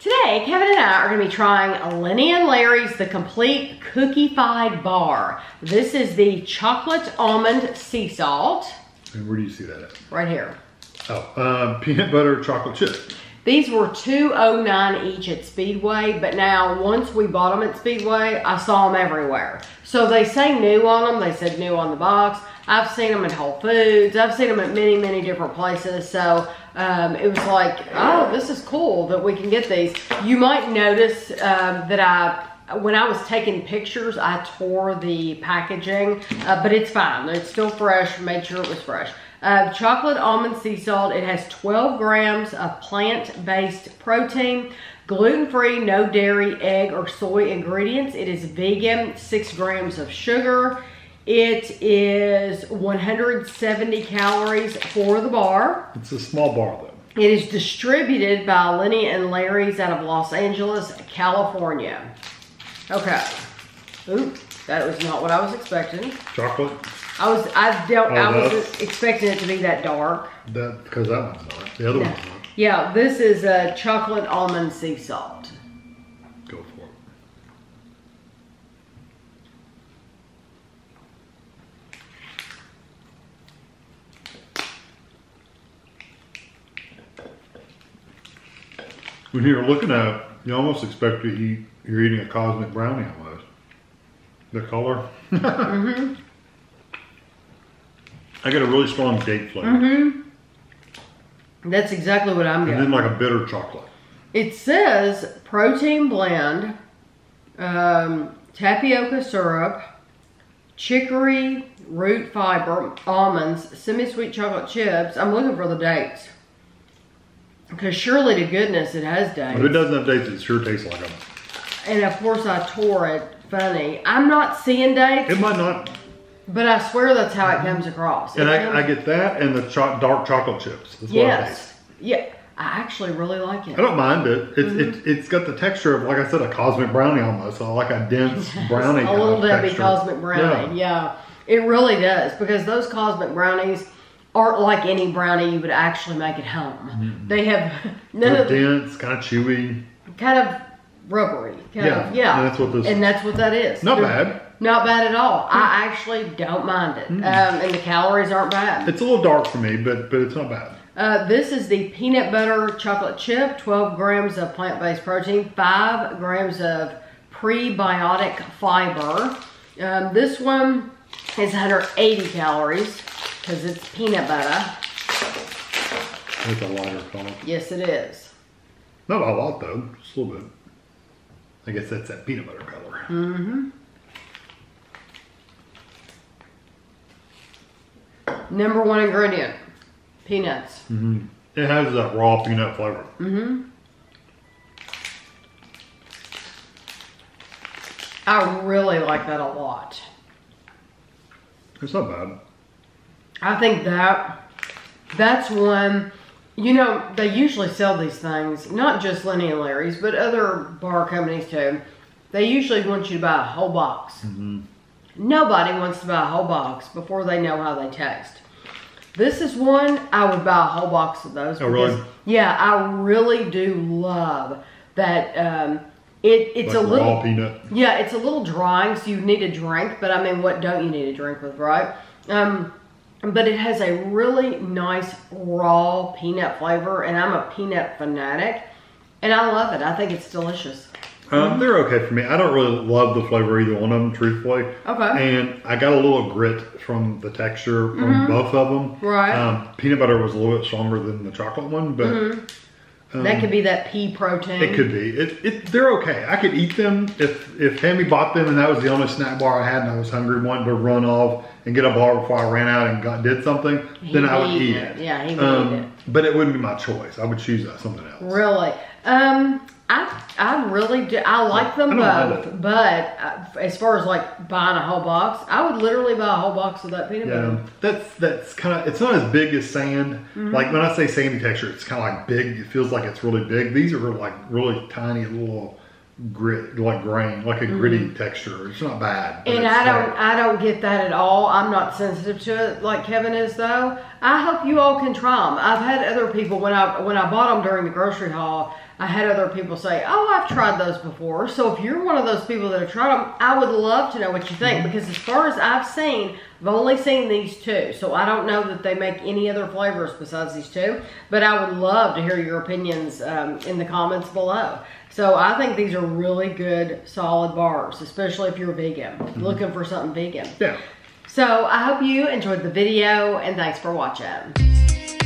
Today, Kevin and I are going to be trying Lenny and Larry's The Complete Cookie-Fied Bar. This is the chocolate almond sea salt. And where do you see that at? Right here. Oh, peanut butter chocolate chip. These were $2.09 each at Speedway, but now once we bought them at Speedway, I saw them everywhere. So they say new on them. They said new on the box. I've seen them at Whole Foods. I've seen them at many different places. So it was like, oh, this is cool that we can get these. You might notice that when I was taking pictures, I tore the packaging, but it's fine. It's still fresh. Made sure it was fresh. Chocolate almond sea salt. It has 12 grams of plant-based protein, gluten-free, no dairy, egg, or soy ingredients. It is vegan, 6 grams of sugar. It is 170 calories for the bar. It's a small bar, though. It is distributed by Lenny and Larry's out of Los Angeles, California. Okay. Oops, that was not what I was expecting. Chocolate. I was expecting it to be that dark. That because that one's dark. The other one's not. Yeah, this is a chocolate almond sea salt. Go for it. When you're looking at it, you almost expect to eat. You're eating a cosmic brownie almost. The color. Mm-hmm. I get a really strong date flavor. Mm-hmm. That's exactly what I'm getting. And then like a bitter chocolate. It says protein blend, tapioca syrup, chicory, root fiber, almonds, semi-sweet chocolate chips. I'm looking for the dates. Because surely to goodness it has dates. If it doesn't have dates, it sure tastes like them. And of course I tore it funny. I'm not seeing dates. It might not. But I swear that's how it comes across. And I get that and the dark chocolate chips. That's yes. What I yeah. I actually really like it. I don't mind it. It's it's got the texture of, like I said, a cosmic brownie almost. So like a dense brownie. A little Debbie cosmic brownie. Yeah. It really does. Because those cosmic brownies aren't like any brownie you would actually make at home. Mm-hmm. They have none of dense, kind of chewy. Kind of rubbery. Kind of, yeah. And that's what this is. And that's what that is. Not bad. Not bad at all. I actually don't mind it. And the calories aren't bad. It's a little dark for me, but it's not bad. This is the peanut butter chocolate chip, 12 grams of plant-based protein, 5 grams of prebiotic fiber. This one is 180 calories because it's peanut butter. It's a lighter color. Yes, it is. Not a lot, though. Just a little bit. I guess that's that peanut butter color. Mm-hmm. Number one ingredient, peanuts. Mm-hmm. It has that raw peanut flavor. Mm-hmm. I really like that a lot. It's not bad. I think that's one, you know, they usually sell these things, not just Lenny and Larry's, but other bar companies too. They usually want you to buy a whole box. Mm-hmm. Nobody wants to buy a whole box before they know how they taste. This is one I would buy a whole box of those. Oh, because, really? Yeah, I really do love that. It's like a little raw peanut. Yeah, it's a little drying, so you need a drink. But I mean, what don't you need a drink with, right? But it has a really nice raw peanut flavor, and I'm a peanut fanatic, and I love it. I think it's delicious. They're okay for me. I don't really love the flavor either one of them, truthfully. Okay. And I got a little grit from the texture from both of them. Right. Peanut butter was a little bit stronger than the chocolate one, but that could be that pea protein. It could be. They're okay. I could eat them if Hammy bought them and that was the only snack bar I had and I was hungry, wanting to run off and get a bar before I ran out and did something. Then I would eat it. Yeah, he would eat it. But it wouldn't be my choice. I would choose something else. Really. I really do. I like them both, but as far as like buying a whole box, I would literally buy a whole box of that peanut butter. That's kind of, it's not as big as sand. Like when I say sandy texture, it's kind of like big. It feels like it's really big. These are like really tiny little grit, like grain, like a gritty texture. It's not bad. And I don't get that at all. I'm not sensitive to it like Kevin is, though. I hope you all can try them. I've had other people when I bought them during the grocery haul. I had other people say, oh, I've tried those before. So if you're one of those people that have tried them, I would love to know what you think. Because as far as I've seen, I've only seen these two. So I don't know that they make any other flavors besides these two. But I would love to hear your opinions in the comments below. So I think these are really good, solid bars, especially if you're vegan, looking for something vegan. Yeah. So I hope you enjoyed the video, and thanks for watching.